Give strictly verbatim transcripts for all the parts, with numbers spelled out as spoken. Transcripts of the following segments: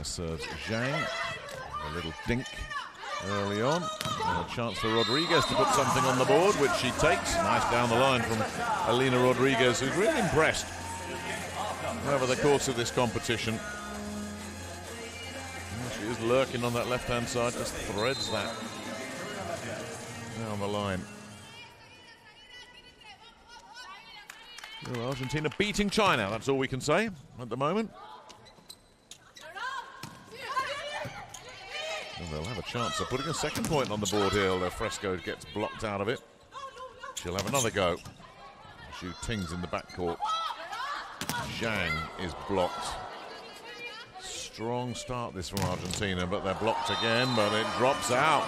China serves Zhang. A little dink early on. And a chance for Rodriguez to put something on the board, which she takes. Nice down the line from Alina Rodriguez, who's really impressed over the course of this competition. She is lurking on that left-hand side, just threads that down the line. Well, Argentina beating China, that's all we can say at the moment. And they'll have a chance of putting a second point on the board here, although Fresco gets blocked out of it. She'll have another go. Zhu Ting's in the backcourt. Zhang is blocked. Strong start this from Argentina, but they're blocked again, but it drops out.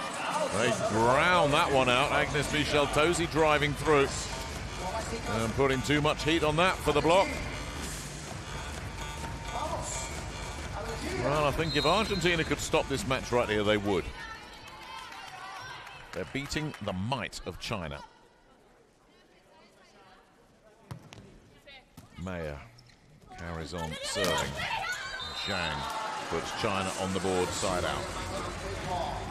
They drown that one out. Agnes Michel Tozzi driving through. And putting too much heat on that for the block. Well, I think if Argentina could stop this match right here, they would. They're beating the might of China. Meyer carries on serving. Zhang puts China on the board, side out.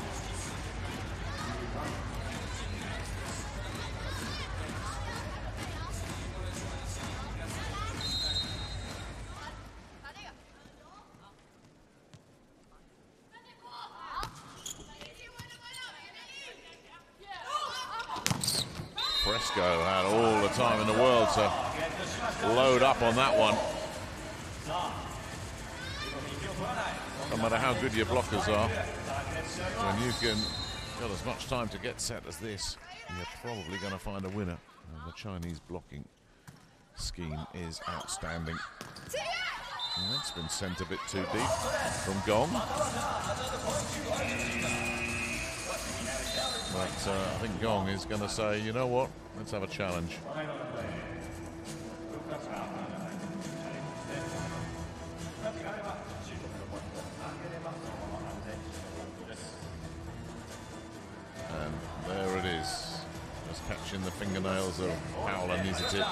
Fresco had all the time in the world to load up on that one. No matter how good your blockers are, when you can got as much time to get set as this, you're probably going to find a winner. And the Chinese blocking scheme is outstanding. And that's been sent a bit too deep from Gong. But uh, I think Gong is going to say, you know what, let's have a challenge. And there it is, just catching the fingernails of Paola Nizetich.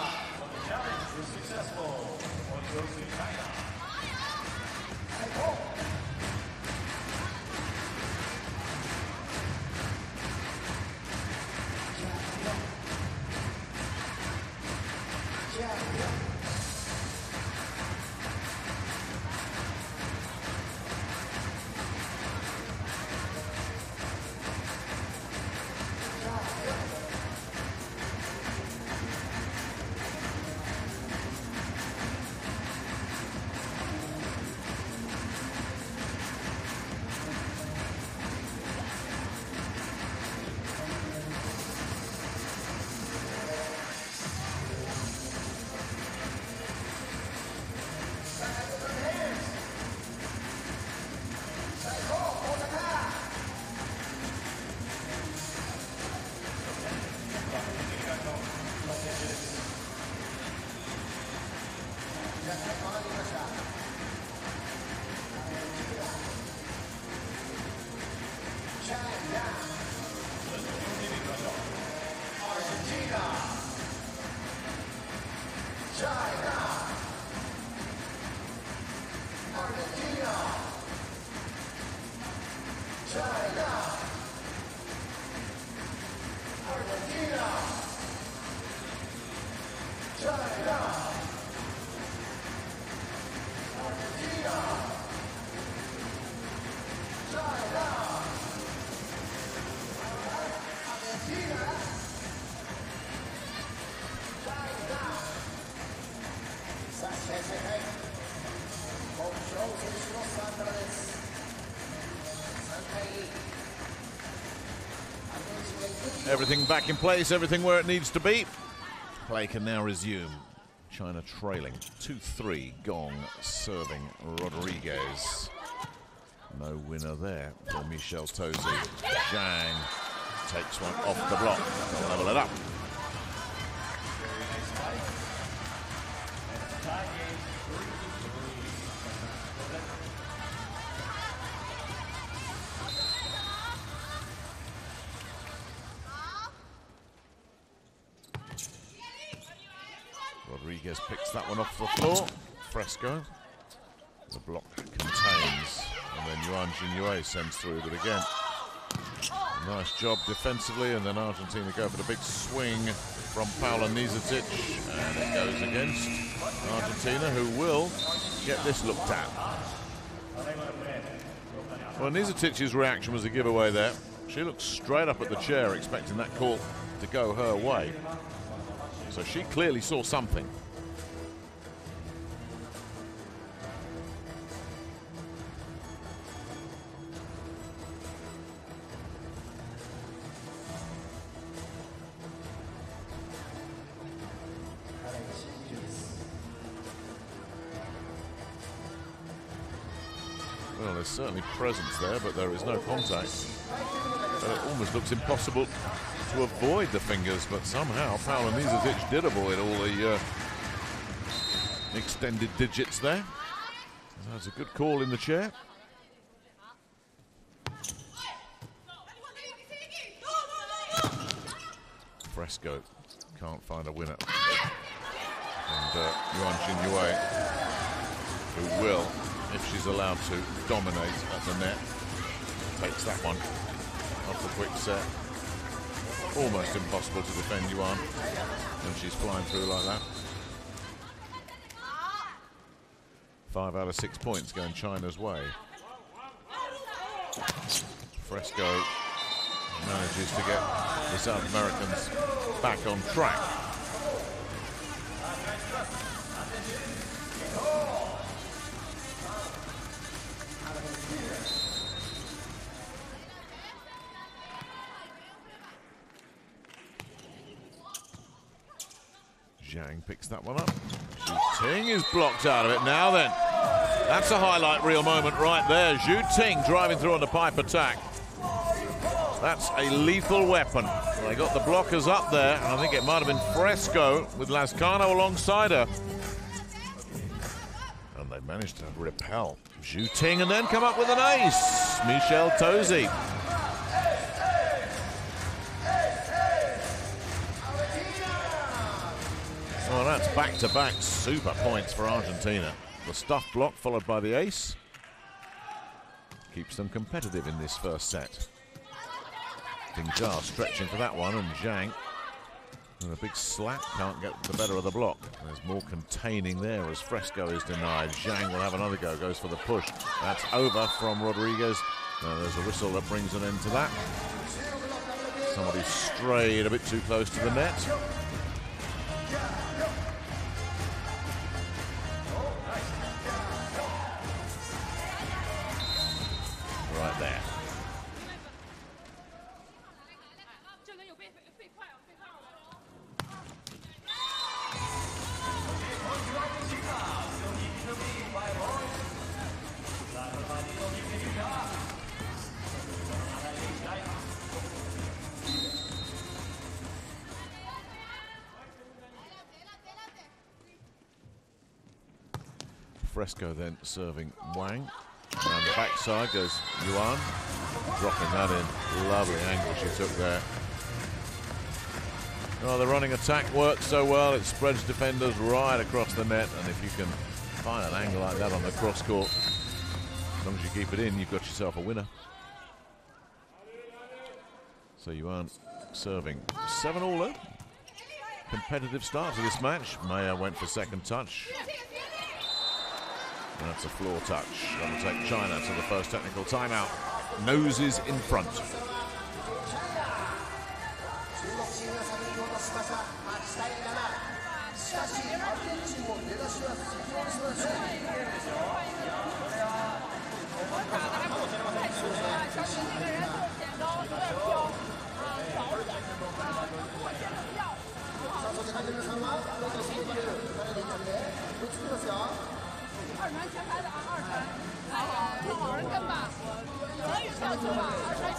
Everything back in place, everything where it needs to be. Play can now resume. China trailing two three. Gong serving Rodriguez. No winner there for Michel Tozzi. Zhang takes one off the block. They'll level it up. Rodriguez picks that one off the floor. Fresco. The block contains And then Yuan Xinyue sends through it again. Nice job defensively, and then Argentina go for the big swing from Paola Nizetich, and it goes against Argentina, who will get this looked at. Well, Nizetich's reaction was a giveaway there. She looked straight up at the chair, expecting that call to go her way. So she clearly saw something. Well, there's certainly presence there, but there is no contact. But it almost looks impossible to avoid the fingers, but somehow Paola Nizetich did avoid all the uh, extended digits there. That's a good call in the chair. Fresco can't find a winner. And uh, Yuan Xinyue, who will, if she's allowed to, dominate at the net. Takes that one off the quick set. Almost impossible to defend Yuan when she's flying through like that. Five out of six points going China's way. Fresco manages to get the South Americans back on track. Zhang picks that one up. Zhu Ting is blocked out of it. Now then, that's a highlight reel moment right there. Zhu Ting driving through on the pipe attack. That's a lethal weapon. They got the blockers up there, and I think it might have been Fresco with Lascano alongside her. And they managed to repel Zhu Ting and then come up with an ace. Michel Tozzi. Well, that's back-to-back super points for Argentina. The stuffed block followed by the ace. Keeps them competitive in this first set. Ding Xia stretching for that one, and Zhang. And a big slap can't get the better of the block. There's more containing there as Fresco is denied. Zhang will have another go, goes for the push. That's over from Rodriguez. Now there's a whistle that brings an end to that. Somebody strayed a bit too close to the net. Right there. Fresco then serving Wang. Around the backside goes Yuan, dropping that in. Lovely angle she took there. Oh, the running attack works so well, it spreads defenders right across the net, and if you can find an angle like that on the cross court, as long as you keep it in, you've got yourself a winner. So Yuan serving seven all. Competitive start to this match. Maya went for second touch. And that's a floor touch. That'll take China to the first technical timeout. Noses in front. Out!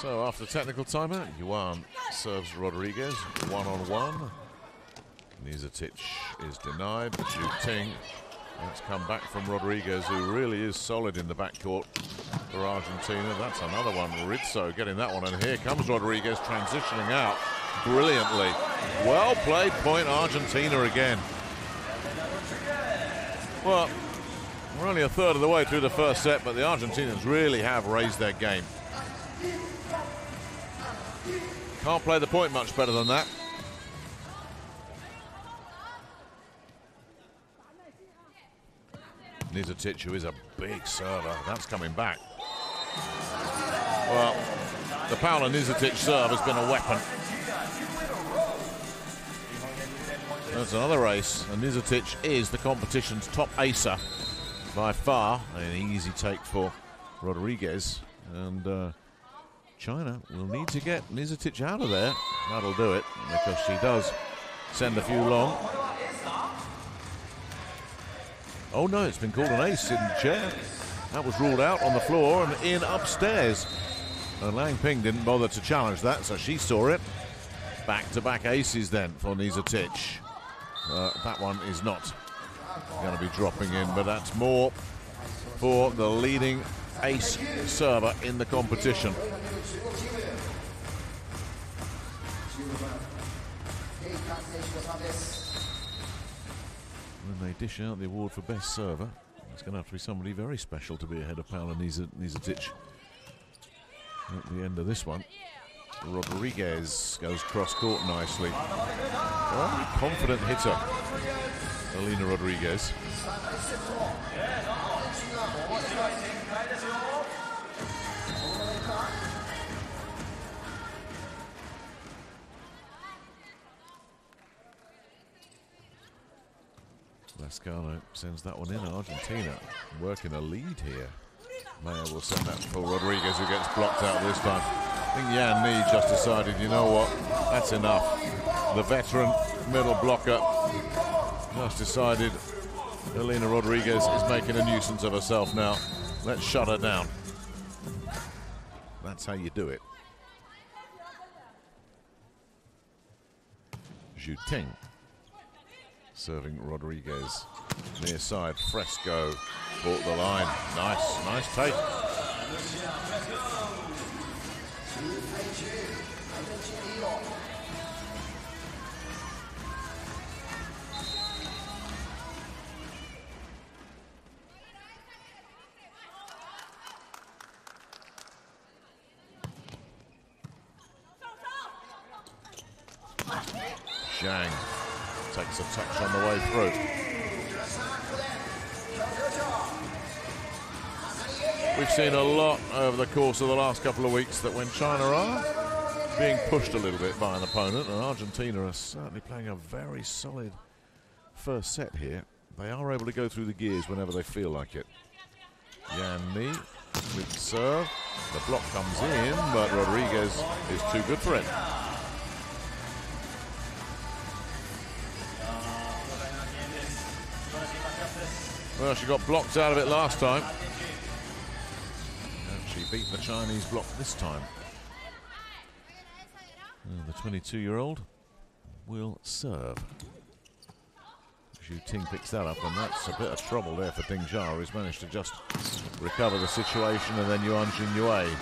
So after technical timeout, Yuan serves Rodriguez one-on-one. Nizetich is denied. Zhu Ting. That's come back from Rodriguez, who really is solid in the backcourt for Argentina. That's another one. Rizzo getting that one, and here comes Rodriguez transitioning out brilliantly. Well played point, Argentina again. Well, we're only a third of the way through the first set, but the Argentinians really have raised their game. Can't play the point much better than that. Nizetich, who is a big server, that's coming back. Well, the Paola Nizetich serve has been a weapon. That's another ace, and Nizetich is the competition's top acer by far. An easy take for Rodriguez, and uh, China will need to get Nizetich out of there. That'll do it, because she does send a few long. Oh no, it's been called an ace in the chair. That was ruled out on the floor and in upstairs. And Lang Ping didn't bother to challenge that, so she saw it. Back-to-back aces then for Nizetich. Uh, that one is not going to be dropping in, but that's more for the leading ace server in the competition. When they dish out the award for best server, it's going to have to be somebody very special to be ahead of Paola Nizetich at the end of this one. Rodriguez goes cross-court nicely. Well, confident hitter, Alina Rodriguez. Lascano sends that one in. Argentina working a lead here. Mayer will send that for Rodriguez, who gets blocked out this time. I think Yan Ni just decided, you know what, that's enough. The veteran middle blocker just decided Alina Rodriguez is making a nuisance of herself now. Let's shut her down. That's how you do it. Zhu Ting serving Rodriguez. Near side, Fresco bought the line. Nice, nice take. Zhang takes a touch on the way through. We've seen a lot over the course of the last couple of weeks that when China are being pushed a little bit by an opponent, and Argentina are certainly playing a very solid first set here, they are able to go through the gears whenever they feel like it. Yan Ni with serve. The block comes in, but Rodriguez is too good for it. Well, she got blocked out of it last time. And she beat the Chinese block this time. And the twenty-two-year-old will serve. Xu Ting picks that up, and that's a bit of trouble there for Ding Xia, who's managed to just recover the situation, and then Yuan Xinyue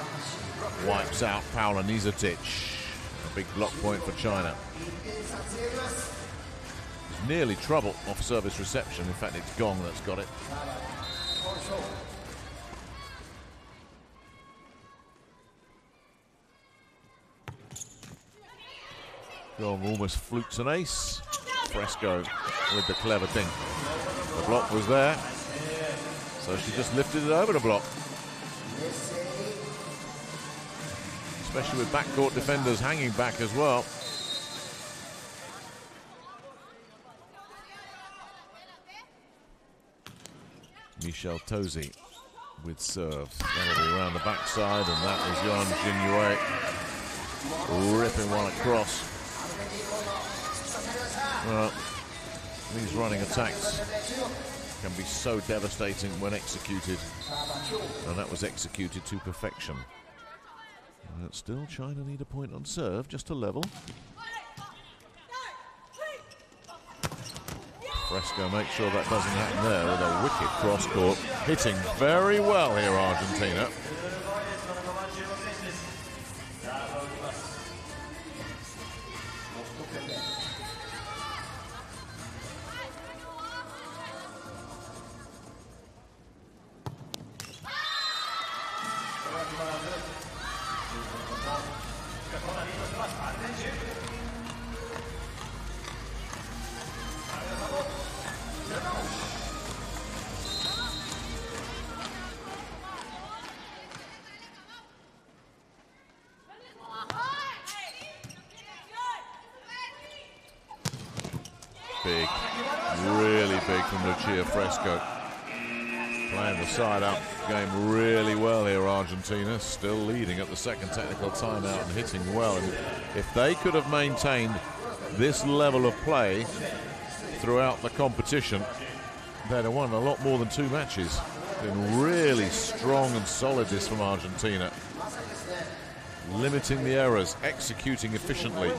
wipes out Paola Nizetich. A big block point for China. Nearly trouble off service reception. In fact, it's Gong that's got it. Gong almost flukes an ace. Fresco with the clever thing. The block was there, so she just lifted it over the block. Especially with backcourt defenders hanging back as well. Michel Tozzi with serve. That'll be around the backside, and that is Yuan Xinyue ripping one across. Well, these running attacks can be so devastating when executed, and that was executed to perfection. And still China need a point on serve just to level. Fresco makes sure that doesn't happen there with a wicked cross-court. Hitting very well here, Argentina. Big, really big from Lucia Fresco. Playing the side-up game really well here, Argentina. Still leading at the second technical timeout and hitting well. And if they could have maintained this level of play throughout the competition, they'd have won a lot more than two matches. Been really strong and solid this from Argentina. Limiting the errors, executing efficiently.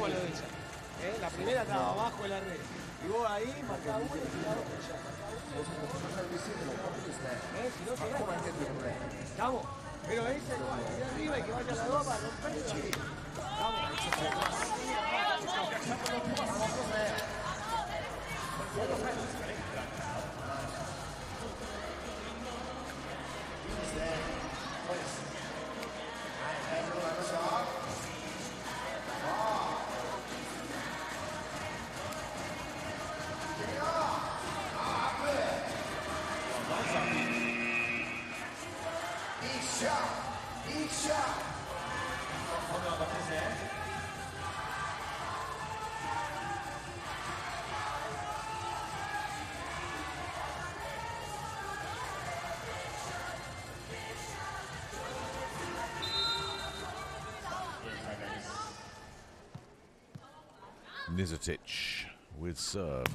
Nizetich with serve.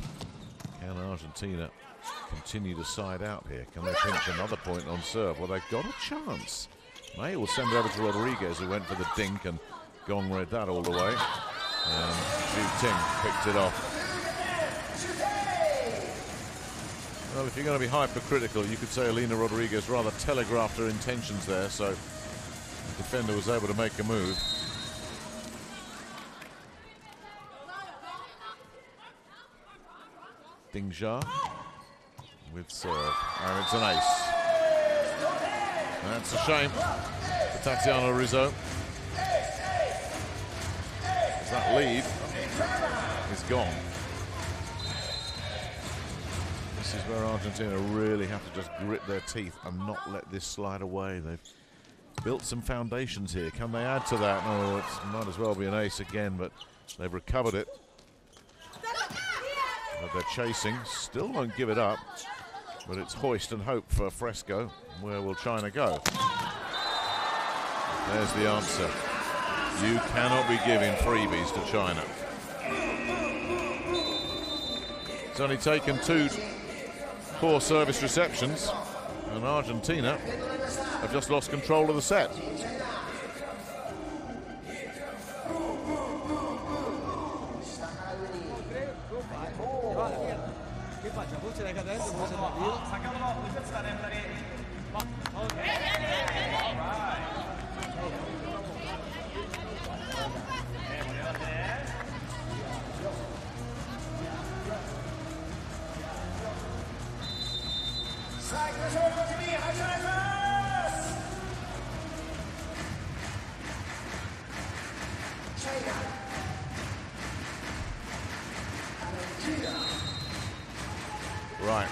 Can Argentina continue to side out here? Can they pinch another point on serve? Well, they've got a chance. May will send it over to Rodriguez, who went for the dink, and Gong read that all the way. And Zhu Ting picked it off. Well, if you're going to be hypercritical, you could say Alina Rodriguez rather telegraphed her intentions there, so the defender was able to make a move. Ding Xia with serve, and it's an ace. That's a shame for Tatiana Rizzo. That lead is gone. This is where Argentina really have to just grit their teeth and not let this slide away. They've built some foundations here. Can they add to that? No, it might as well be an ace again, but they've recovered it. But they're chasing, still won't give it up, but it's hoist and hope for Fresco. Where will China go? There's the answer. You cannot be giving freebies to China. It's only taken two poor service receptions, and Argentina have just lost control of the set. Right,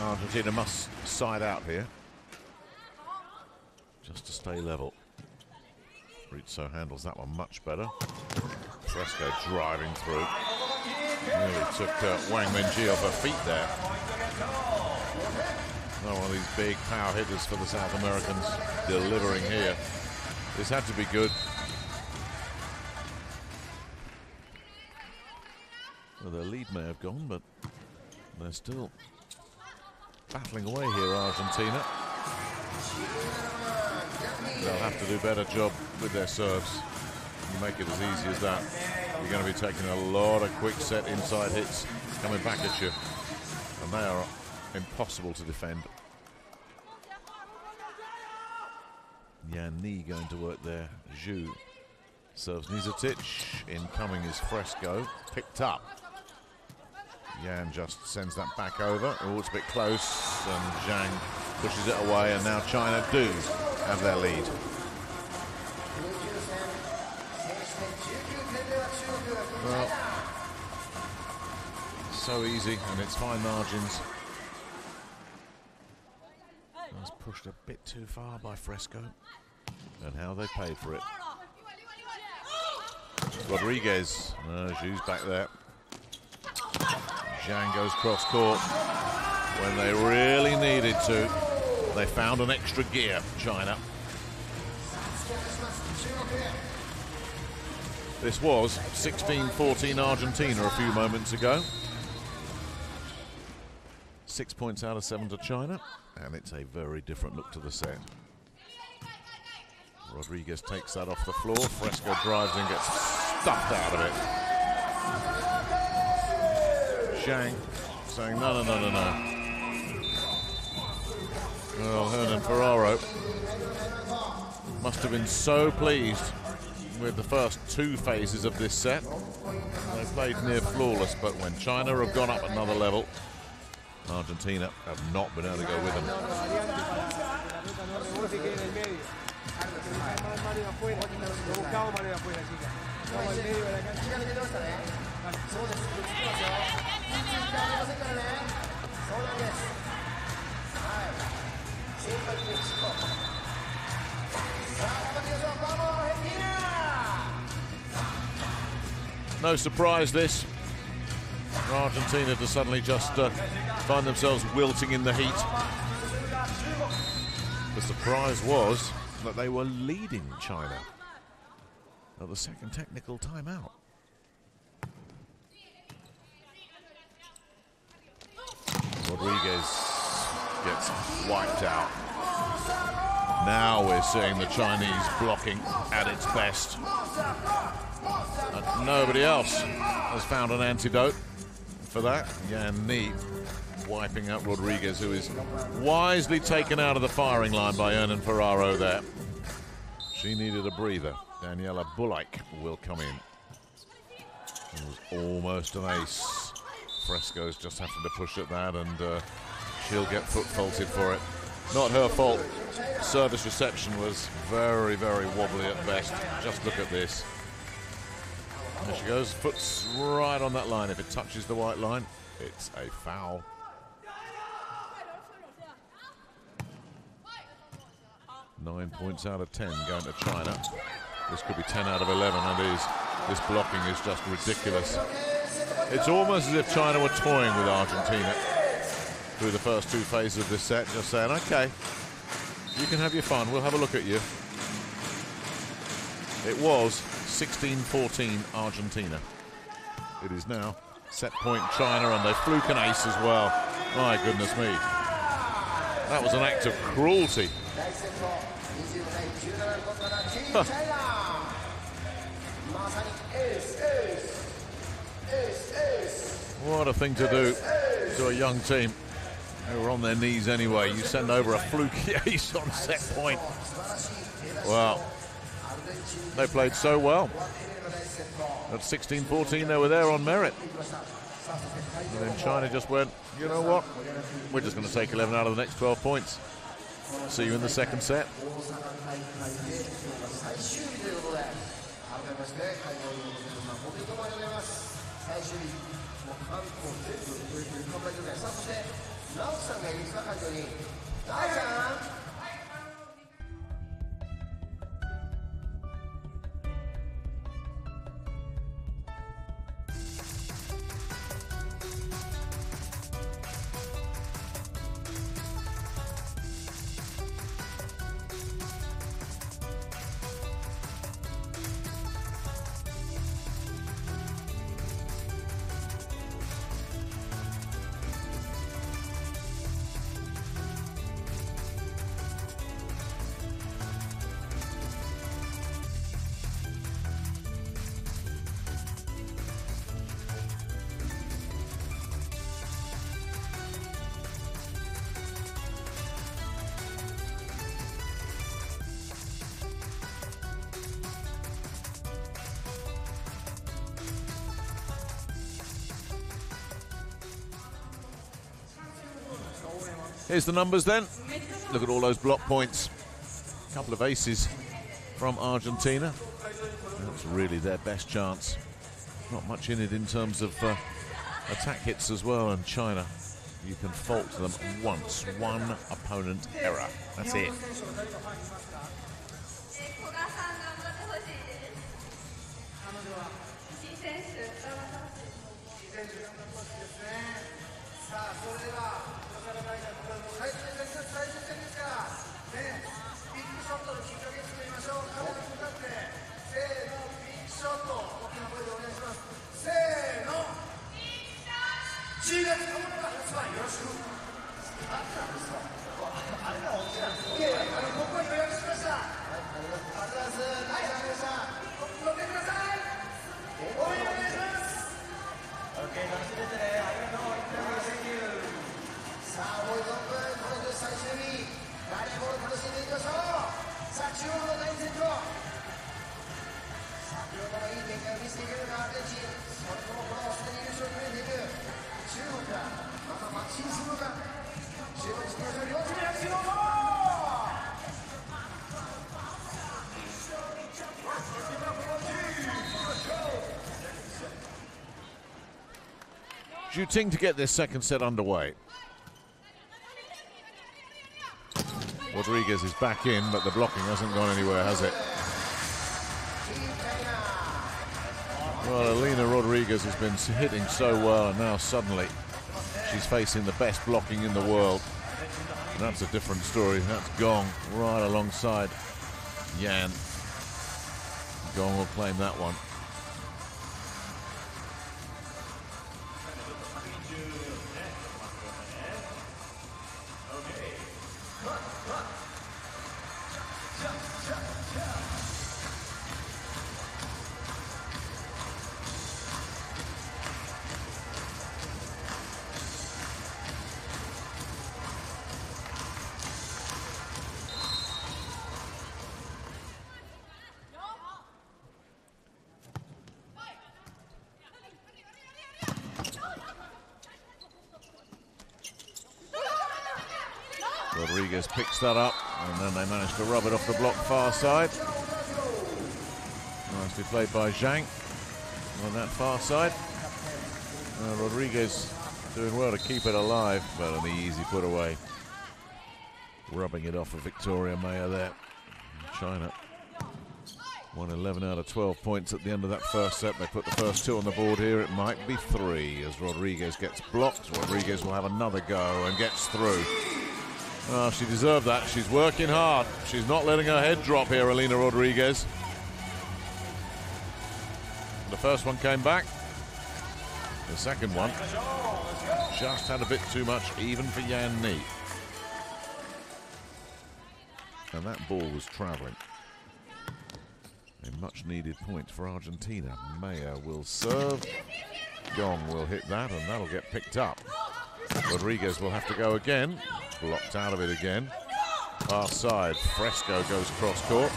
Argentina must side out here just to stay level. Rizzo handles that one much better. Fresco driving through. Nearly took uh, Wang Mengjie off her feet there. Another one of these big power hitters for the South Americans delivering here. This had to be good. Well, their lead may have gone, but they're still battling away here, Argentina. They'll have to do a better job with their serves. You make it as easy as that, you're going to be taking a lot of quick set inside hits coming back at you, and they are impossible to defend. Yan Ni going to work there. Zhu serves Nizetich. Incoming is Fresco. Picked up. Yan just sends that back over. Oh, it's a bit close. And Zhang pushes it away. And now China do have their lead. Well, so easy. And it's fine margins. That's pushed a bit too far by Fresco. And how they paid for it. Rodriguez. No, Zhu's back there. Zhang goes cross-court. When they really needed to, they found an extra gear, China. This was sixteen fourteen Argentina a few moments ago. Six points out of seven to China. And it's a very different look to the set. Rodriguez takes that off the floor. Fresco drives and gets stuffed out of it. Zhang saying no, no, no, no, no. Well, Hernán Ferraro must have been so pleased with the first two phases of this set. They played near flawless, but when China have gone up another level, Argentina have not been able to go with them. No surprise this. Argentina to suddenly just uh, find themselves wilting in the heat. The surprise was that they were leading China at the second technical timeout. Rodriguez gets wiped out. Now we're seeing the Chinese blocking at its best. And nobody else has found an antidote for that. Yan Ni wiping out Rodriguez, who is wisely taken out of the firing line by Hernán Ferraro there. She needed a breather. Daniela Bullock will come in. It was almost an ace. Fresco's just having to push at that, and uh, she'll get foot faulted for it. Not her fault. Service reception was very, very wobbly at best. Just look at this. There she goes, foot's right on that line. If it touches the white line, it's a foul. Nine points out of ten going to China. This could be ten out of eleven, and is. This blocking is just ridiculous. It's almost as if China were toying with Argentina through the first two phases of this set, just saying, okay, you can have your fun, we'll have a look at you. It was sixteen fourteen Argentina. It is now set point China, and they fluke an ace as well. My goodness me. That was an act of cruelty. What a thing to do to a young team who were on their knees anyway. You send over a fluky ace on set point. Wow. They played so well. At sixteen fourteen, they were there on merit. And then China just went, you know what? We're just going to take eleven out of the next twelve points. See you in the second set. Here's the numbers then. Look at all those block points. A couple of aces from Argentina. That's really their best chance. Not much in it in terms of uh, attack hits as well. And China, you can fault them once. One opponent error. That's it. Zhu Ting to get this second set underway. Rodriguez is back in, but the blocking hasn't gone anywhere, has it? Well, Alina Rodriguez has been hitting so well, and now suddenly she's facing the best blocking in the world. And that's a different story. That's Gong right alongside Yan. Gong will claim that one. Rodriguez picks that up, and then they manage to rub it off the block far side. Nicely played by Zhang on that far side. Uh, Rodriguez doing well to keep it alive, but an easy put away. Rubbing it off of Victoria Mayer there. China won eleven out of twelve points at the end of that first set. They put the first two on the board here. It might be three as Rodriguez gets blocked. Rodriguez will have another go and gets through. Oh, she deserved that. She's working hard. She's not letting her head drop here, Alina Rodriguez. The first one came back. The second one just had a bit too much, even for Yan Ni. And that ball was travelling. A much-needed point for Argentina. Mayer will serve. Gong will hit that, and that'll get picked up. Rodriguez will have to go again. Blocked out of it again. Far side, Fresco goes cross court.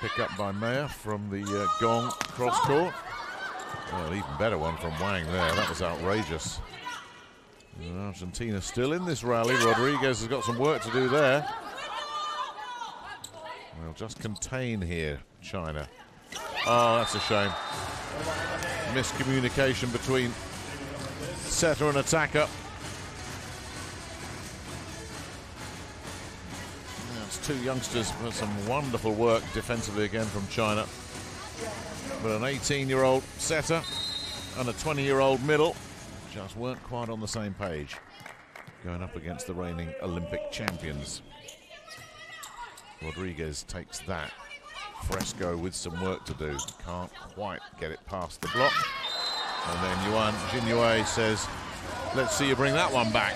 Pick up by Mayer from the uh, Gong cross court. Well, an even better one from Wang there. That was outrageous. And Argentina still in this rally. Rodriguez has got some work to do there. Well, just contain here, China. Oh, that's a shame. Miscommunication between setter and attacker. Two youngsters with some wonderful work defensively again from China. But an eighteen-year-old setter and a twenty-year-old middle just weren't quite on the same page, going up against the reigning Olympic champions. Rodriguez takes that. Fresco with some work to do. Can't quite get it past the block. And then Yuan Xinyue says, let's see you bring that one back.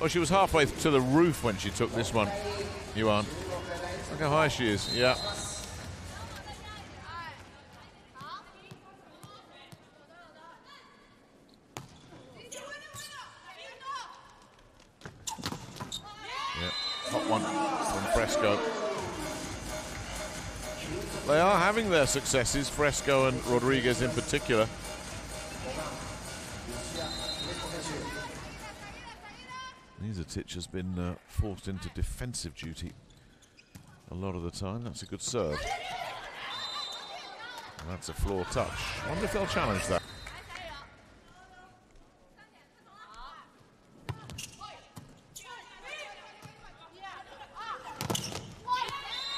Well, she was halfway to the roof when she took this one, Yuan. Look how high she is. Yeah. Yeah. Hot one from Fresco. They are having their successes, Fresco and Rodriguez in particular. Nizetich has been uh, forced into defensive duty a lot of the time. That's a good serve. And that's a floor touch. I wonder if they'll challenge that.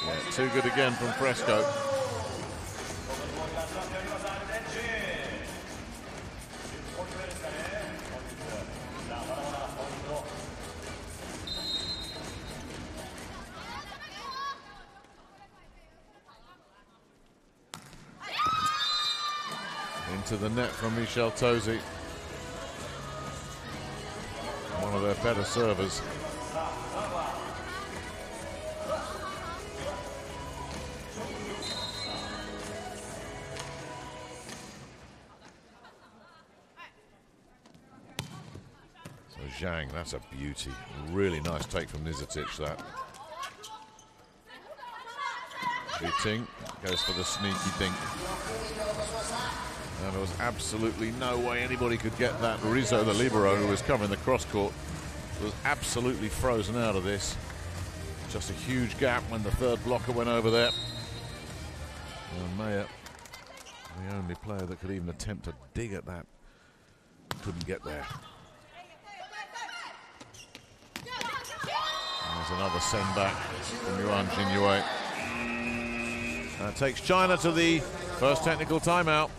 Yeah, too good again from Fresco. To the net from Michel Tozzi, one of their better servers. So Zhang, that's a beauty. Really nice take from Nizetich, that. Zhu Ting goes for the sneaky dink. And there was absolutely no way anybody could get that. Rizzo, the libero, who was covering the cross-court, was absolutely frozen out of this. Just a huge gap when the third blocker went over there. And Mayer, the only player that could even attempt to dig at that, couldn't get there. And there's another send-back from Yuan Xinyue. That takes China to the first technical timeout.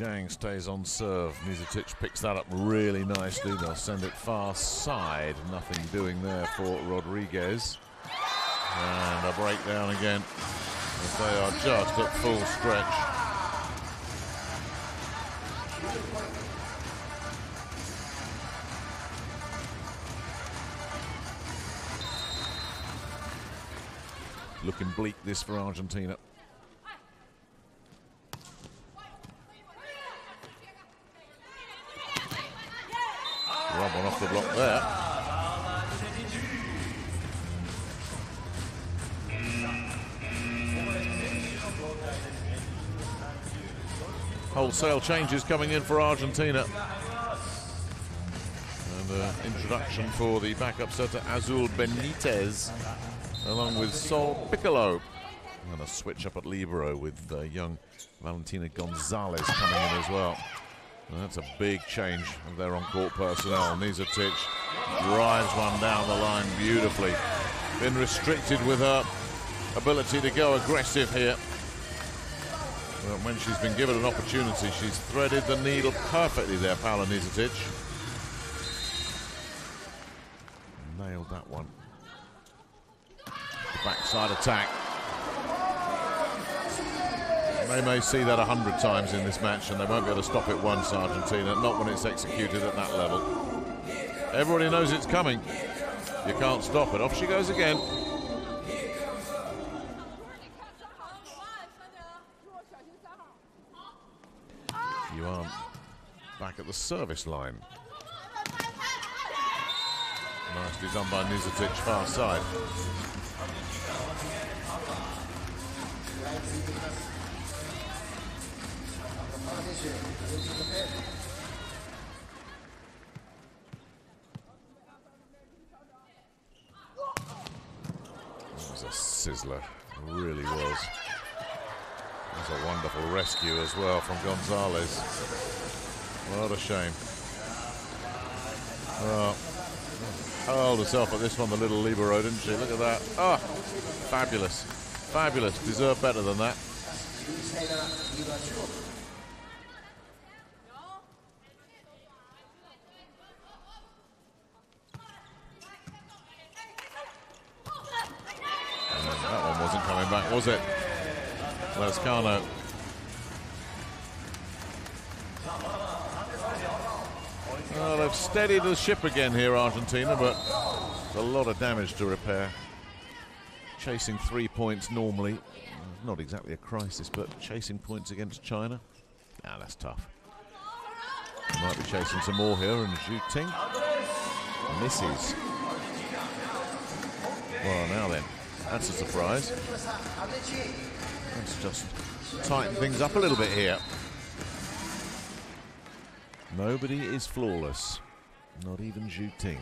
Zhang stays on serve. Nizetich picks that up really nicely. They'll send it far side. Nothing doing there for Rodriguez. And a breakdown again as they are just at full stretch. Looking bleak this for Argentina. Rob one off the block there. Wholesale changes coming in for Argentina. And uh, introduction for the backup setter Azul Benitez, along with Sol Piccolo. And a switch up at libero with uh, young Valentina González coming in as well. And that's a big change of their on-court personnel. Nizetich drives one down the line beautifully. Been restricted with her ability to go aggressive here. Well, when she's been given an opportunity, she's threaded the needle perfectly there, Paola Nizetich. Nailed that one. The backside attack. They may see that a hundred times in this match and they won't be able to stop it once, Argentina, not when it's executed at that level. Everybody knows it's coming. You can't stop it. Off she goes again. Yuan back at the service line. Nicely done by Nizetich, far side. That was a sizzler, it really was. It was a wonderful rescue as well from Gonzalez. What a shame. Oh. Hurled herself at this one, the little libero, didn't she? Look at that. Ah, oh, fabulous. Fabulous. Deserved better than that. And that one wasn't coming back, was it? Lascano. Well, they've steadied the ship again here, Argentina, but there's a lot of damage to repair. Chasing three points normally, not exactly a crisis, but chasing points against China, ah, that's tough. Might be chasing some more here, and Zhu Ting misses. Well, now then, that's a surprise. Let's just tighten things up a little bit here. Nobody is flawless, not even Zhu Ting.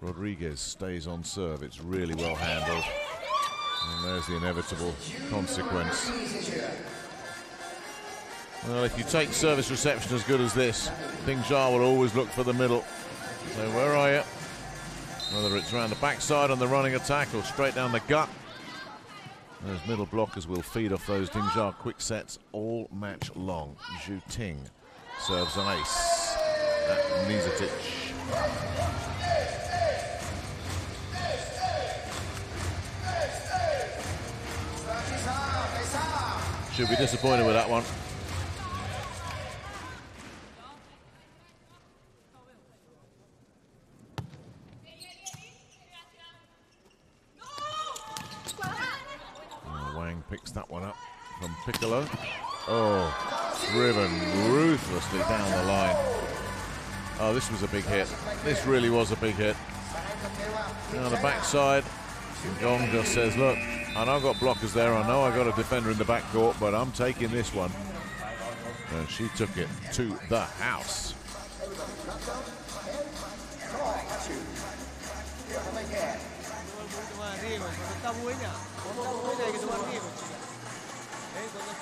Rodriguez stays on serve, it's really well handled. And there's the inevitable consequence. Well, if you take service reception as good as this, Ding Xia will always look for the middle. So where are you? Whether it's around the backside on the running attack or straight down the gut. Those middle blockers will feed off those Ding Xia quick sets all match long. Zhu Ting serves an ace at Nizetich. She'll be disappointed with that one. Oh, Wang picks that one up from Piccolo. Oh. Driven ruthlessly down the line. Oh, this was a big hit. This really was a big hit. Now the backside, Gong just says, look, I know I've got blockers there, I know I've got a defender in the backcourt, but I'm taking this one. And she took it to the house.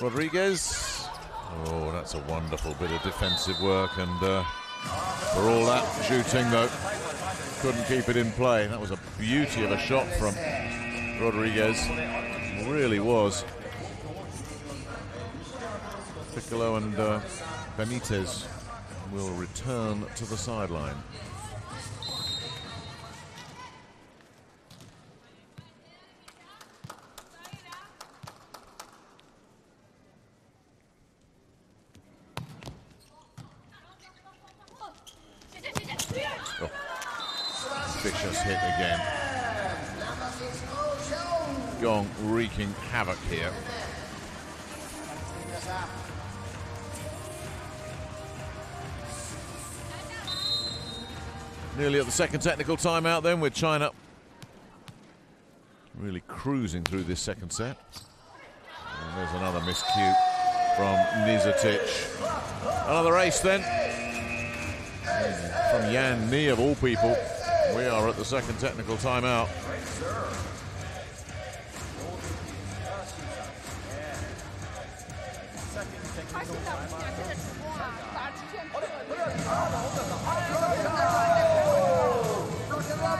Rodriguez. Oh, that's a wonderful bit of defensive work, and uh, for all that, Zhu Ting though couldn't keep it in play. That was a beauty of a shot from Rodriguez. It really was. Piccolo and uh, Benitez will return to the sideline. Oh. Vicious hit again. Gong wreaking havoc here. Nearly at the second technical timeout then, with China really cruising through this second set. And there's another miscue from Nizetich. Another ace then. From Yan Ni, of all people. We are at the second technical timeout.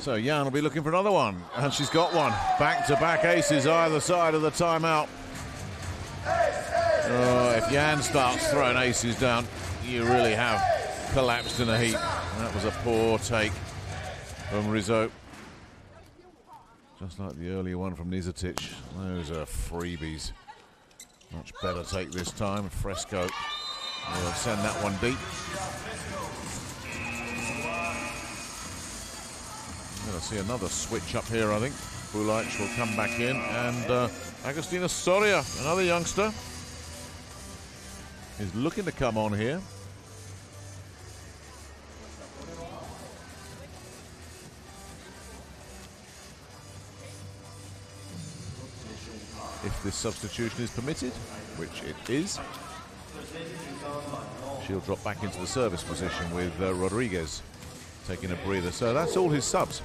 So Yan will be looking for another one, and she's got one. Back-to-back aces either side of the timeout. Oh, if Yan starts throwing aces down, you really have collapsed in a heap. That was a poor take from Rizzo. Just like the earlier one from Nizetich. Those are freebies. Much better take this time. Fresco will send that one deep. Going to see another switch up here, I think. Bulaich will come back in, and uh, Agustina Soria, another youngster, is looking to come on here. If this substitution is permitted, which it is, she'll drop back into the service position with uh, Rodriguez taking a breather. So that's all his subs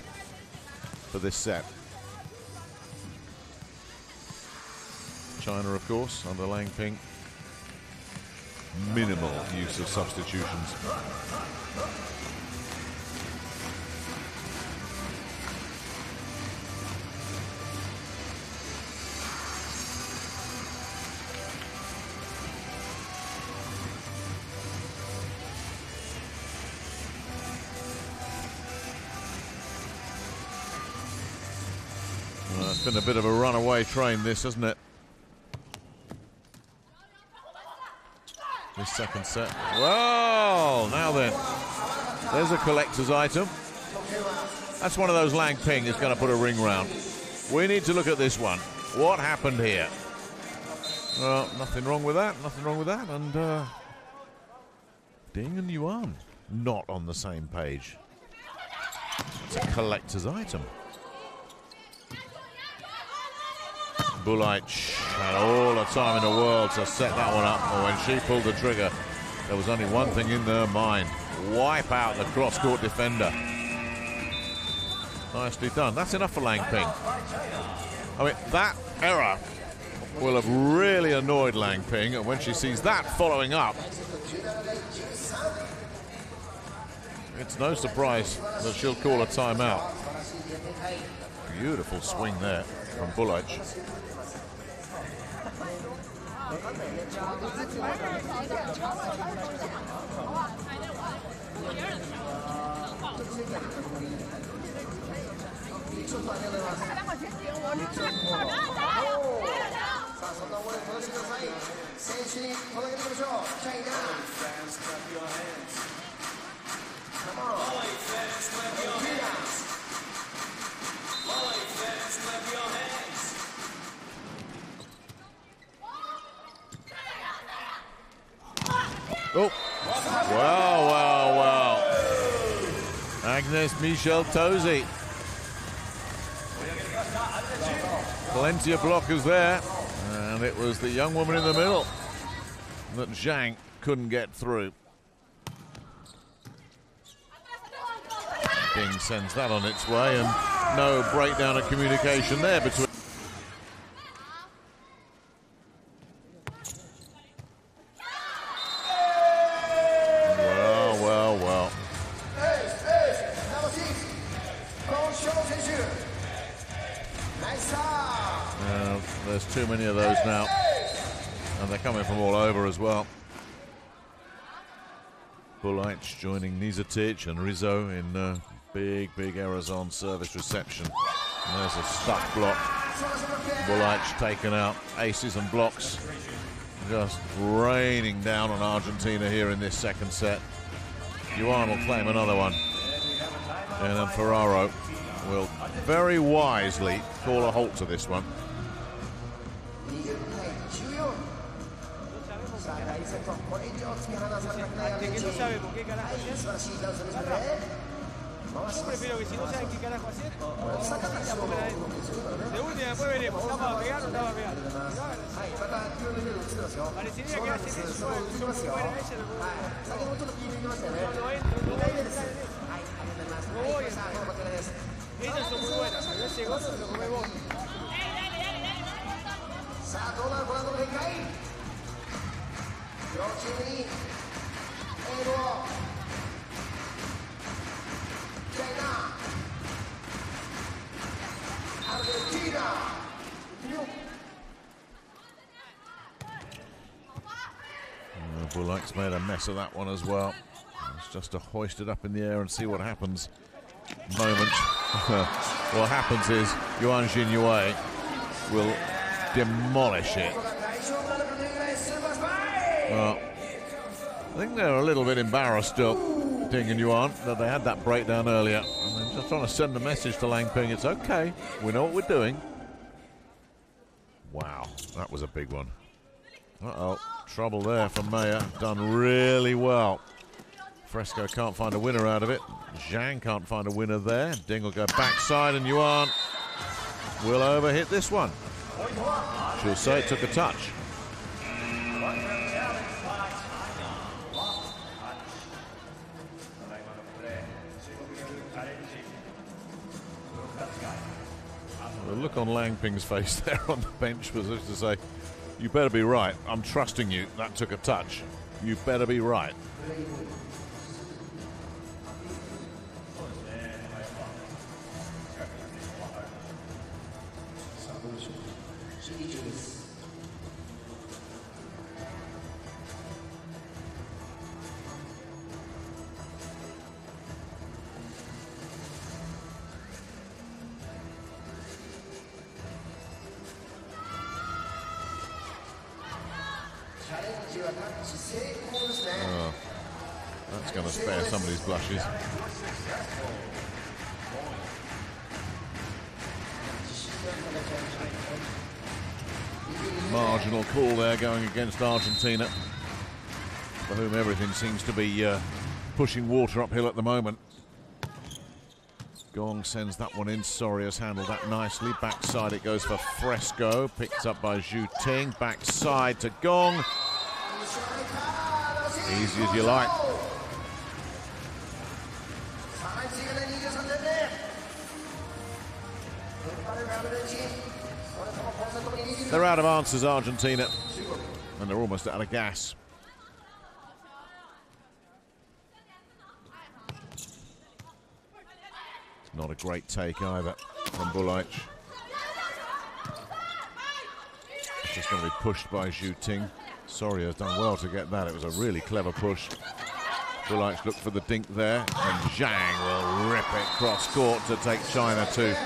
for this set. China, of course, under Lang Ping, minimal use of substitutions. It's been a bit of a runaway train, this, hasn't it? This second set. Well, now then, there's a collector's item. That's one of those Lang Ping is going to put a ring round. We need to look at this one. What happened here? Well, nothing wrong with that, nothing wrong with that. And uh, Ding and Yuan not on the same page. It's a collector's item. Bulaich had all the time in the world to set that one up, but when she pulled the trigger, there was only one thing in her mind: wipe out the cross-court defender. Nicely done. That's enough for Lang Ping. I mean, that error will have really annoyed Lang Ping, and when she sees that following up, it's no surprise that she'll call a timeout. Beautiful swing there from Bulaich. Come on. Oh, wow, wow, wow. Agnes Michel Tozzi. Plenty of blockers there. And it was the young woman in the middle that Zhang couldn't get through. Ding sends that on its way, and no breakdown of communication there between. Well, well, well. There's too many of those now. And they're coming from all over as well. Bullock joining Nizetich and Rizzo in uh, big, big errors on service reception. And there's a stuck block. Bullock taken out. Aces and blocks just raining down on Argentina here in this second set. Yuan will claim another one. And then Ferraro will very wisely call a halt to this one. Bullock's made a mess of that one as well. It's just a hoist it up in the air and see what happens moment. What happens is Yuan Xinyue will demolish it. Well, I think they're a little bit embarrassed still, Ding and Yuan, that they had that breakdown earlier. And they're just trying to send a message to Lang Ping. It's okay, we know what we're doing. Wow, that was a big one. Uh-oh, trouble there from Meyer. Done really well. Fresco can't find a winner out of it. Zhang can't find a winner there. Ding will go backside and Yuan will overhit this one. She'll say it took a touch. The look on Lang Ping's face there on the bench was just to say, you better be right. I'm trusting you. That took a touch. You better be right. Oh, that's going to spare somebody's blushes. Marginal call there going against Argentina, for whom everything seems to be uh, pushing water uphill at the moment. Gong sends that one in. Soria's handled that nicely. Backside it goes for Fresco. Picked up by Zhu Ting. Backside to Gong. Easy as you like. They're out of answers, Argentina. And they're almost out of gas. Not a great take either from Bullock. It's just going to be pushed by Zhu Ting. Soria has done well to get that. It was a really clever push. Bullock looked for the dink there. And Zhang will rip it cross court to take China to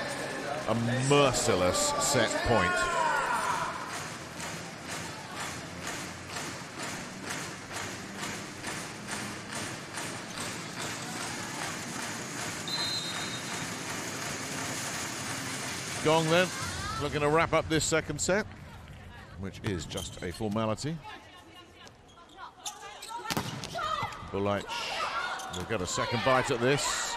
a merciless set point. Gong then, looking to wrap up this second set, which is just a formality. Bullock will get a second bite at this.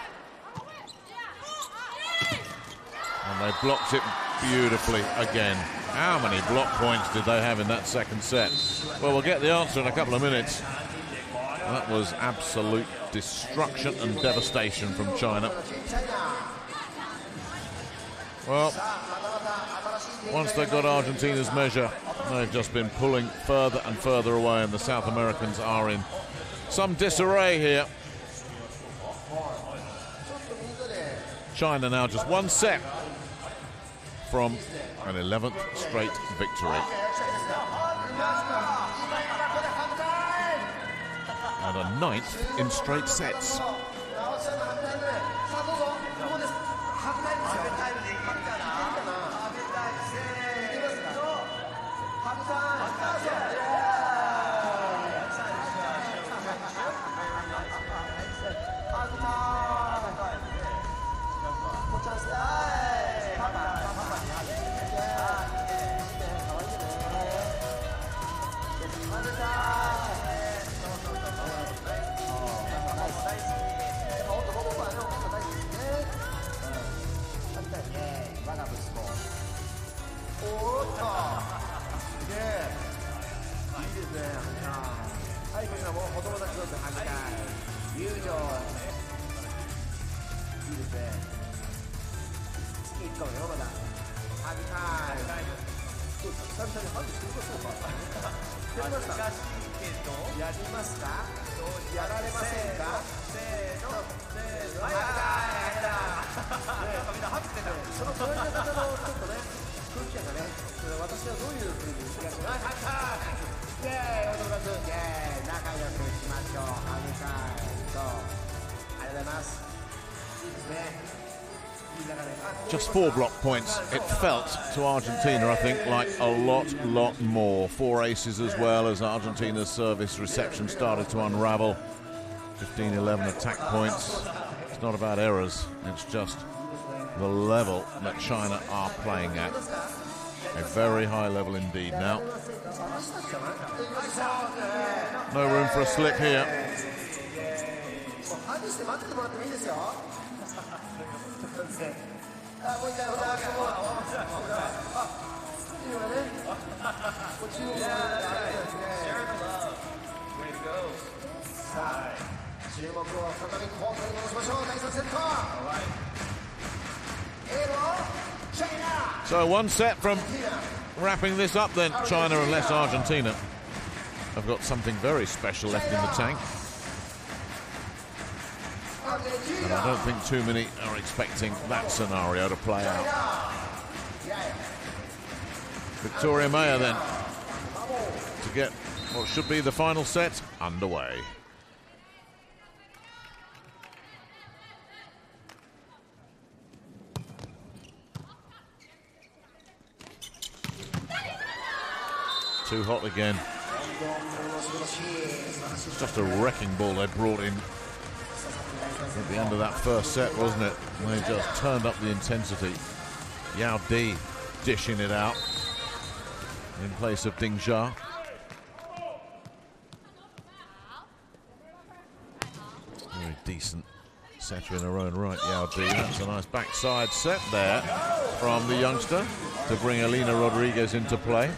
And they blocked it beautifully again. How many block points did they have in that second set? Well, we'll get the answer in a couple of minutes. That was absolute destruction and devastation from China. Well, once they got Argentina's measure, they've just been pulling further and further away, and the South Americans are in some disarray here. China now just one set from an eleventh straight victory. And a ninth in straight sets. Just four block points. It felt to Argentina, I think, like a lot, lot more. Four aces as well as Argentina's service reception started to unravel. fifteen eleven attack points. It's not about errors. It's just the level that China are playing at. A very high level indeed now. No room for a slip here. So one set from wrapping this up then. China, unless Argentina have got something very special left in the tank. And I don't think too many are expecting that scenario to play out. Victoria Mayer then to get what should be the final set underway. Too hot again. It's just a wrecking ball they brought in at the end of that first set, wasn't it? They just turned up the intensity. Yao Di dishing it out in place of Ding Xia. Very decent setter in her own right, Yao Di. That's a nice backside set there from the youngster to bring Alina Rodriguez into play.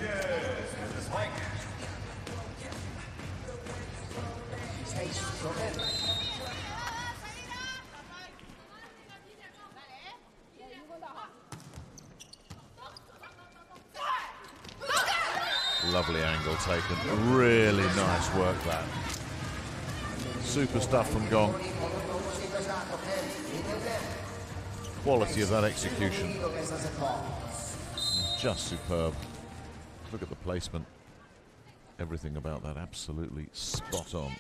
Lovely angle taken. Really nice work that. Super stuff from Gong. Quality of that execution. Just superb. Look at the placement. Everything about that absolutely spot on.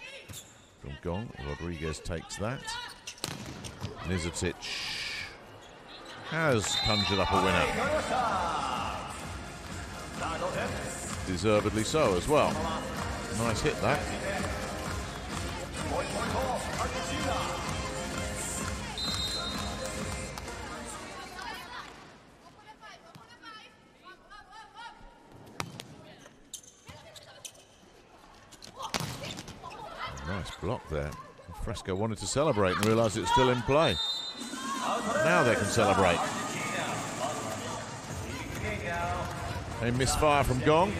From Gong, Rodriguez takes that. Nizetich has conjured up a winner. Deservedly so as well. Nice hit that. Nice block there. Fresco wanted to celebrate and realised it's still in play. Now they can celebrate. A misfire from Gong.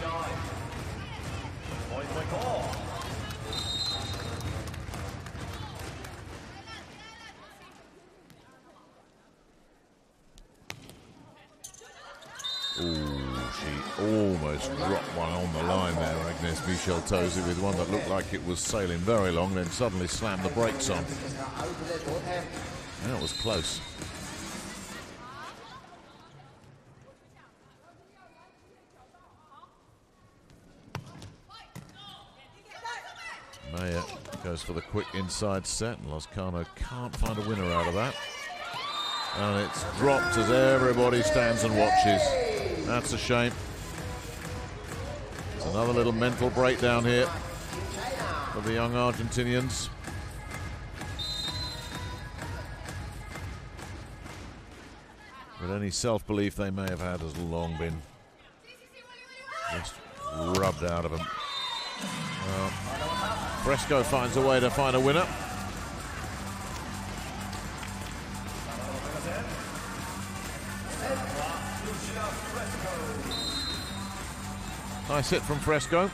Dropped one on the line there, Agnes Michel Tozzi, with one that looked like it was sailing very long, then suddenly slammed the brakes on. That was close. Goes for the quick inside set, and Lascano can't find a winner out of that. And it's dropped as everybody stands and watches. That's a shame. There's another little mental breakdown here for the young Argentinians. But any self-belief they may have had has long been just rubbed out of them. Well, Fresco finds a way to find a winner. Nice hit from Fresco.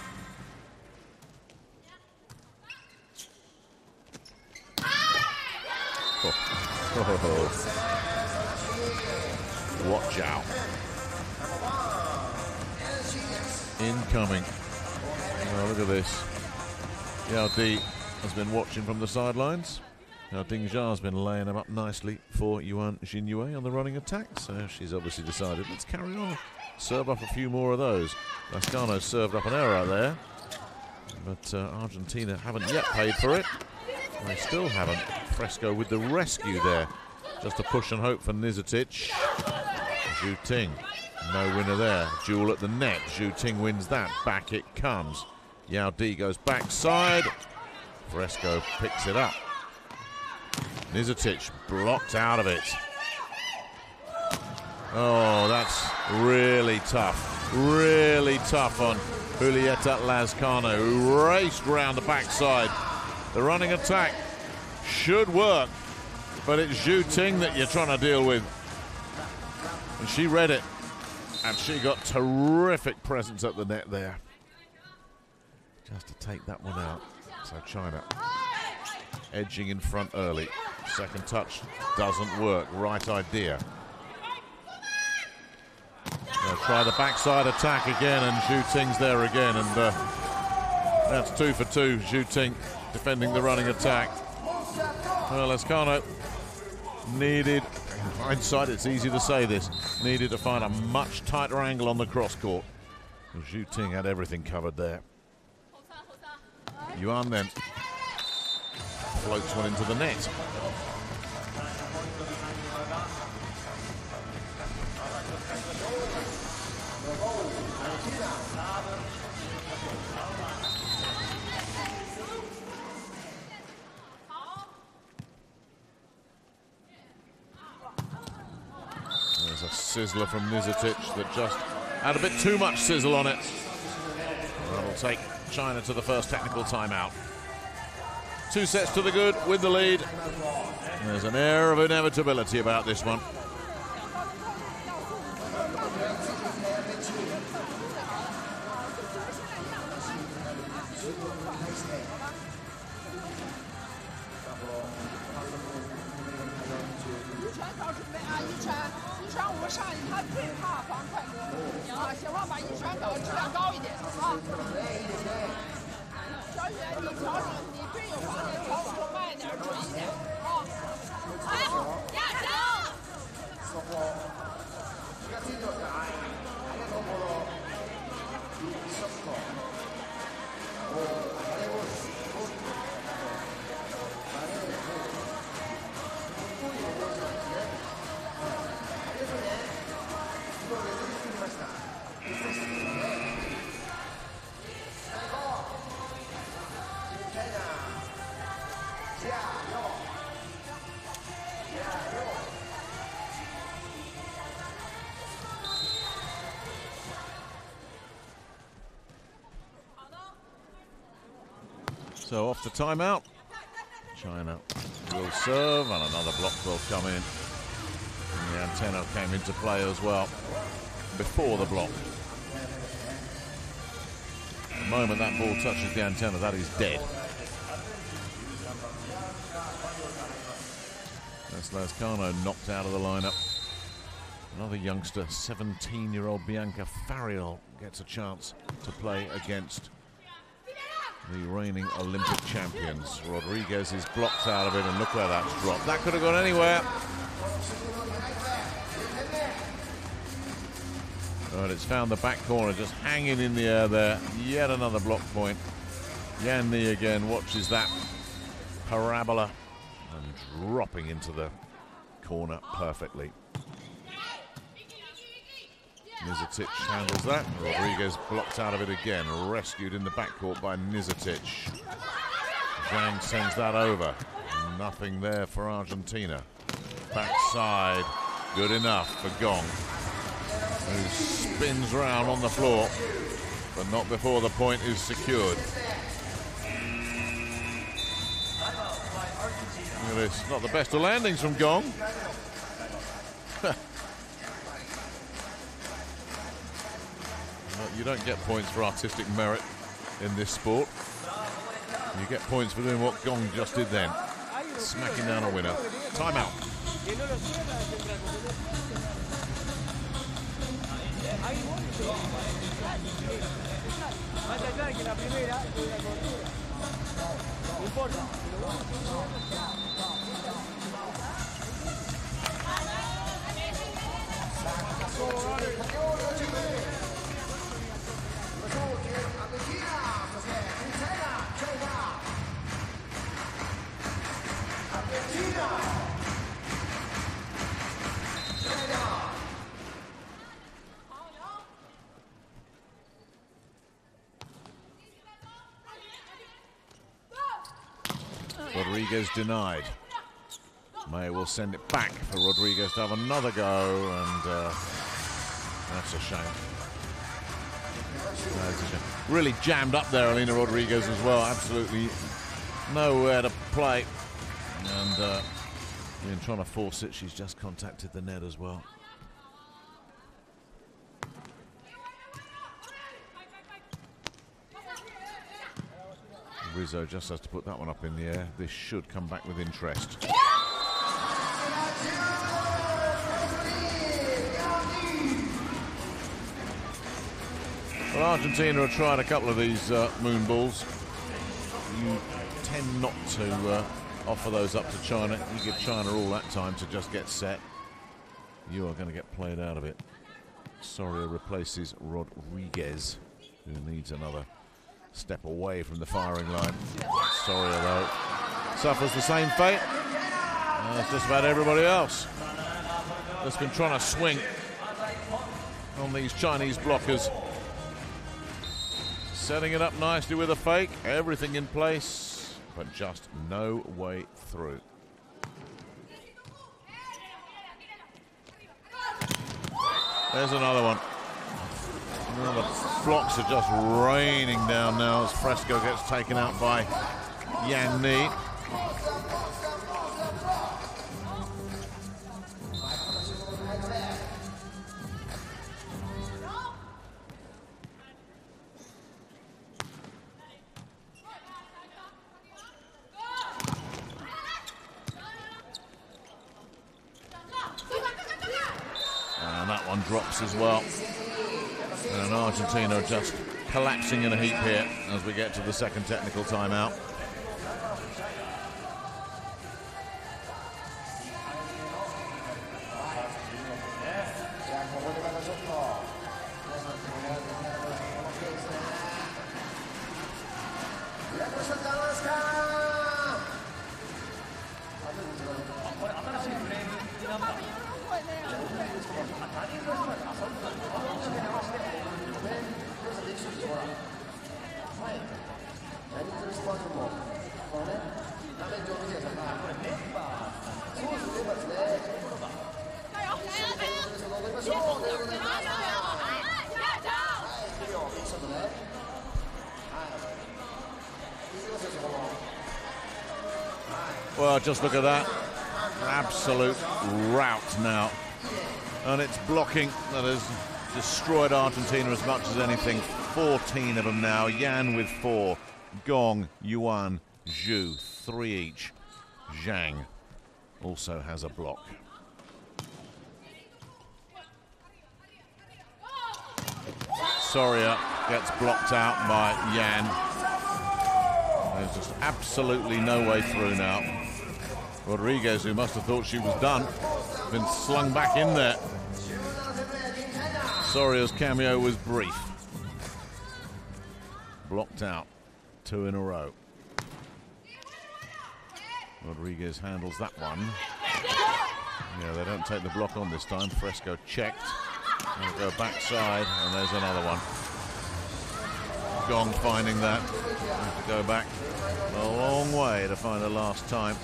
Oh. Oh. Watch out. Incoming. Oh, look at this. Yao Di has been watching from the sidelines. Now Ding Xia has been laying them up nicely for Yuan Xinyue on the running attack, so she's obviously decided, let's carry on. Serve up a few more of those. Lascano served up an error out there, but uh, Argentina haven't yet paid for it. They still haven't. Fresco with the rescue there. Just a push and hope for Nizetich. Zhu Ting, no winner there. Duel at the net. Zhu Ting wins that. Back it comes. Yao Di goes backside. Fresco picks it up. Nizetich blocked out of it. Oh, that's really tough. Really tough on Julieta Lascano, who raced round the backside. The running attack should work, but it's Zhu Ting that you're trying to deal with. And she read it, and she got terrific presence at the net there. Just to take that one out. So China edging in front early. Second touch doesn't work. Right idea. They'll try the backside attack again, and Zhu Ting's there again, and uh, that's two for two. Zhu Ting defending the running attack. Well, Lascano needed, in hindsight it's easy to say this, needed to find a much tighter angle on the cross court. And Zhu Ting had everything covered there. Yuan then floats one into the net. There's a sizzler from Nizetich that just had a bit too much sizzle on it. That'll take China to the first technical timeout. Two sets to the good with the lead. And there's an air of inevitability about this one. So off to timeout. China will serve, and another block will come in. And the antenna came into play as well before the block. The moment that ball touches the antenna, that is dead. That's Lascano knocked out of the lineup. Another youngster, seventeen-year-old Bianca Farriol, gets a chance to play against the reigning Olympic champions. Rodriguez is blocked out of it, and look where that's dropped. That could have gone anywhere. But it's found the back corner, just hanging in the air there. Yet another block point. Yan Ni again watches that parabola and dropping into the corner perfectly. Nizetich handles that. Rodriguez blocked out of it again. Rescued in the backcourt by Nizetich. Zhang sends that over. Nothing there for Argentina. Backside. Good enough for Gong, who spins round on the floor, but not before the point is secured. Look at this. Not the best of landings from Gong. You don't get points for artistic merit in this sport. You get points for doing what Gong just did then. Smacking down a winner. Timeout. Rodriguez denied. May will send it back for Rodriguez to have another go, and uh, that's a shame. That's a shame. Really jammed up there, Alina Rodriguez as well. Absolutely nowhere to play, and uh, in trying to force it, she's just contacted the net as well. Rizzo just has to put that one up in the air. This should come back with interest. Well, Argentina have tried a couple of these uh, moon balls. You tend not to uh, offer those up to China. You give China all that time to just get set. You are going to get played out of it. Soria replaces Rodriguez, who needs another step away from the firing line. Soria, though, suffers the same fate as just about everybody else that's been trying to swing on these Chinese blockers. Setting it up nicely with a fake, everything in place, but just no way through. There's another one. Well, the blocks are just raining down now as Fresco gets taken out by Yan Ni. And that one drops as well. And Argentina just collapsing in a heap here as we get to the second technical timeout. Well, just look at that. Absolute rout now. And it's blocking that has destroyed Argentina as much as anything. fourteen of them now. Yan with four. Gong, Yuan, Zhu, three each. Zhang also has a block. Soria gets blocked out by Yan. There's just absolutely no way through now. Rodriguez, who must have thought she was done, has been slung back in there. Soria's cameo was brief. Blocked out two in a row. Rodriguez handles that one. Yeah, they don't take the block on this time. Fresco checked. And go backside, and there's another one. Gong finding that. Have to go back a long way to find the last time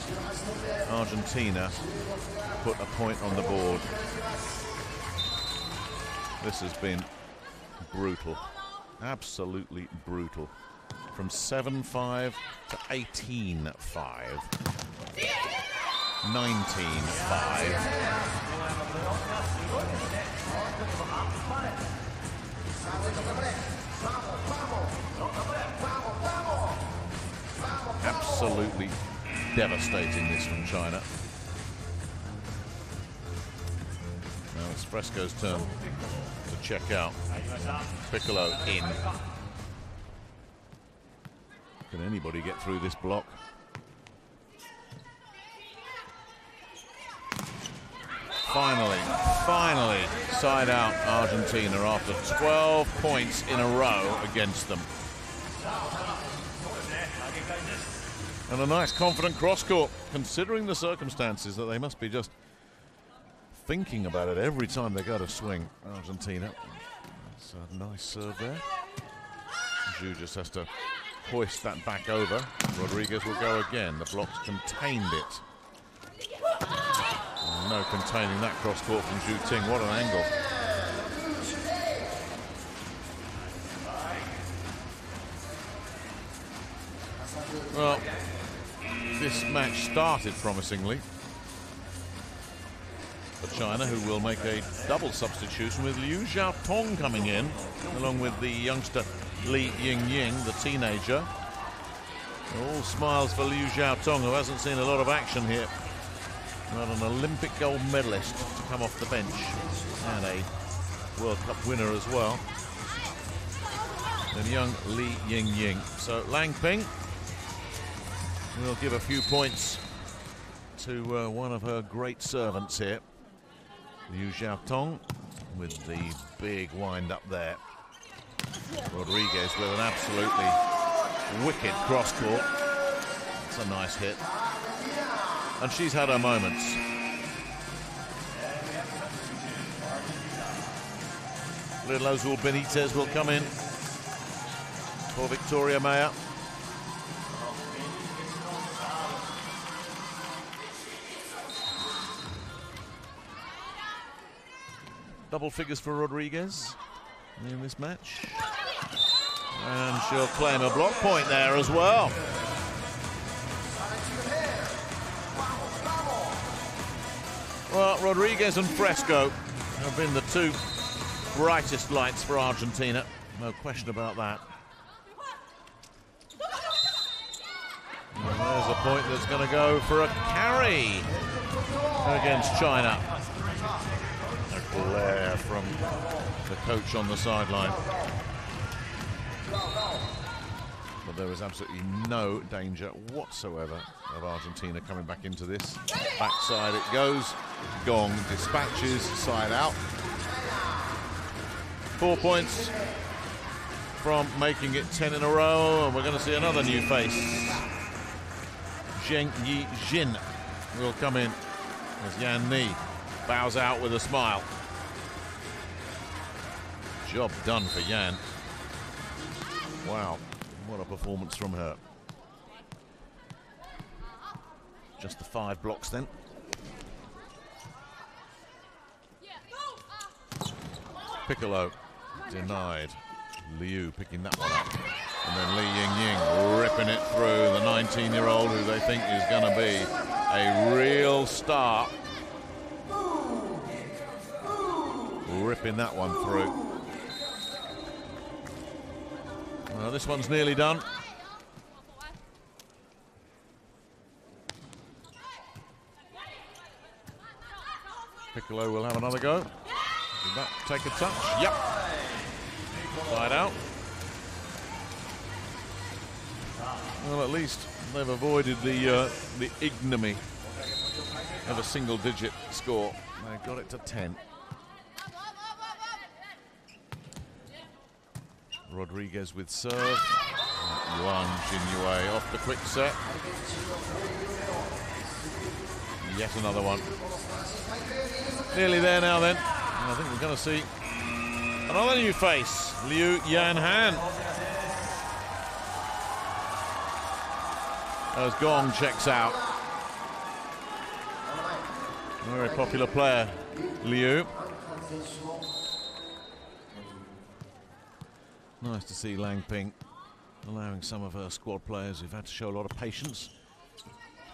Argentina put a point on the board. This has been brutal, absolutely brutal. From seven five to eighteen five, nineteen five. Absolutely devastating this from China. Now it's Fresco's turn to check out. Piccolo in. Can anybody get through this block? Finally, finally, side out Argentina after twelve points in a row against them. And a nice confident cross-court, considering the circumstances that they must be just thinking about it every time they go to swing, Argentina. That's a nice serve there. Zhu just has to hoist that back over. Rodriguez will go again. The block's contained it. No containing that cross-court from Zhu Ting. What an angle. Well, this match started promisingly for China, who will make a double substitution with Liu Xiaotong coming in, along with the youngster Li Yingying, the teenager. All smiles for Liu Xiaotong, who hasn't seen a lot of action here. Not an Olympic gold medalist to come off the bench, and a World Cup winner as well. And young Li Yingying. So Lang Ping will give a few points to uh, one of her great servants here. Liu Xiaotong with the big wind up there. Rodriguez with an absolutely wicked cross court. That's a nice hit. And she's had her moments. Little Azul Benitez will come in for Victoria Mayer. Double figures for Rodriguez in this match. And she'll claim a block point there as well. Well, Rodriguez and Fresco have been the two brightest lights for Argentina. No question about that. And there's a point that's going to go for a carry against China. A glare from the coach on the sideline. But there is absolutely no danger whatsoever of Argentina coming back into this. Backside it goes. Gong dispatches, side out. Four points from making it ten in a row, and we're going to see another new face. Zheng Yi Jin will come in as Yan Ni bows out with a smile. Job done for Yan. Wow. What a performance from her. Just the five blocks then. Piccolo denied. Liu picking that one up. And then Li Yingying ripping it through the nineteen-year-old who they think is going to be a real star. Ripping that one through. Well, this one's nearly done. Piccolo will have another go. Did that take a touch? Yep. Side out. Well, at least they've avoided the uh, the ignominy of a single-digit score. They got it to ten. Rodriguez with serve. Yuan Xinyue off the quick set. yet another one. Nearly there now then. And I think we're going to see another new face, Liu Yanhan. As Gong checks out. Very popular player, Liu. Nice to see Lang Ping allowing some of her squad players who've had to show a lot of patience,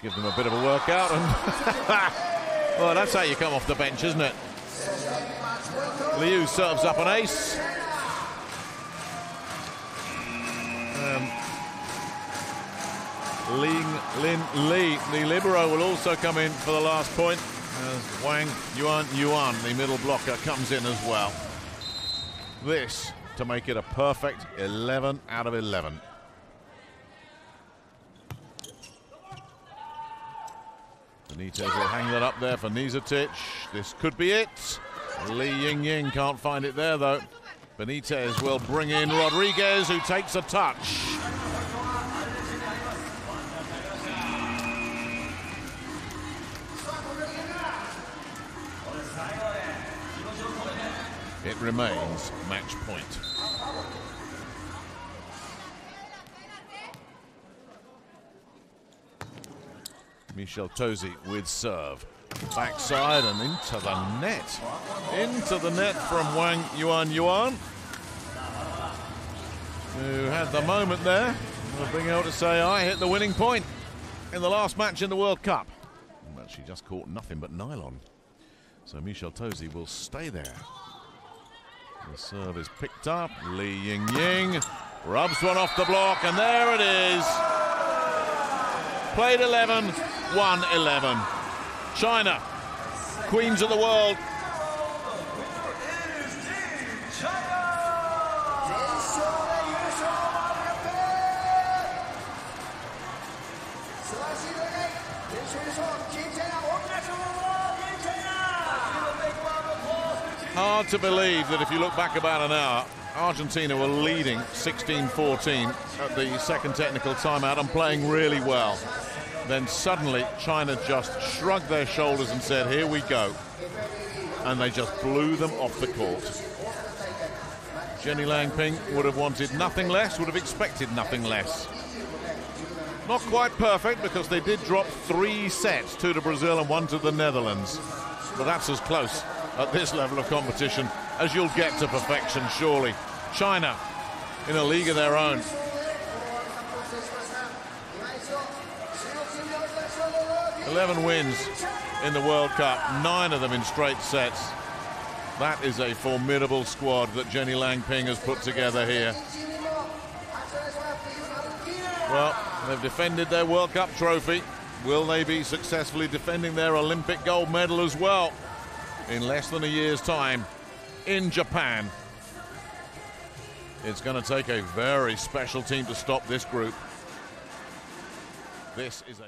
give them a bit of a workout. And well, that's how you come off the bench, isn't it? Liu serves up an ace. Um, Ling Lin Li, the libero, will also come in for the last point, as Wang Yuan Yuan, the middle blocker, comes in as well. This to make it a perfect eleven out of eleven. Benitez will hang that up there for Nizetich. This could be it. Li Yingying can't find it there, though. Benitez will bring in Rodriguez, who takes a touch. It remains match point. Michel Tozzi with serve. Backside and into the net. Into the net from Wang Yuan Yuan, who had the moment there of being able to say, I hit the winning point in the last match in the World Cup. Well, she just caught nothing but nylon. So Michel Tozzi will stay there. The serve is picked up. Li Yingying rubs one off the block, and there it is. Played eleven, won eleven. China, queens of the world. Hard to believe that if you look back about an hour, Argentina were leading sixteen fourteen at the second technical timeout and playing really well. Then suddenly China just shrugged their shoulders and said, here we go. And they just blew them off the court. Jenny Lang Ping would have wanted nothing less, would have expected nothing less. Not quite perfect, because they did drop three sets, two to Brazil and one to the Netherlands. But that's as close at this level of competition as you'll get to perfection, surely. China in a league of their own. eleven wins in the World Cup, nine of them in straight sets. That is a formidable squad that Jenny Lang Ping has put together here. Well, they've defended their World Cup trophy. Will they be successfully defending their Olympic gold medal as well? In less than a year's time in Japan. It's going to take a very special team to stop this group. This is a